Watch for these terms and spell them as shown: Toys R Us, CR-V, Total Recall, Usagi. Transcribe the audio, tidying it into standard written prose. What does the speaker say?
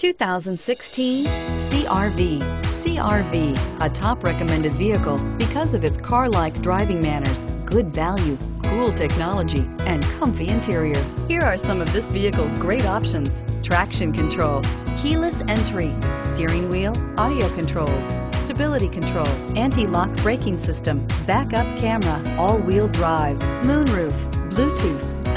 2016 CR-V. CR-V, a top recommended vehicle because of its car-like driving manners, good value, cool technology, and comfy interior. Here are some of this vehicle's great options: traction control, keyless entry, steering wheel audio controls, stability control, anti-lock braking system, backup camera, all-wheel drive, moonroof, Bluetooth,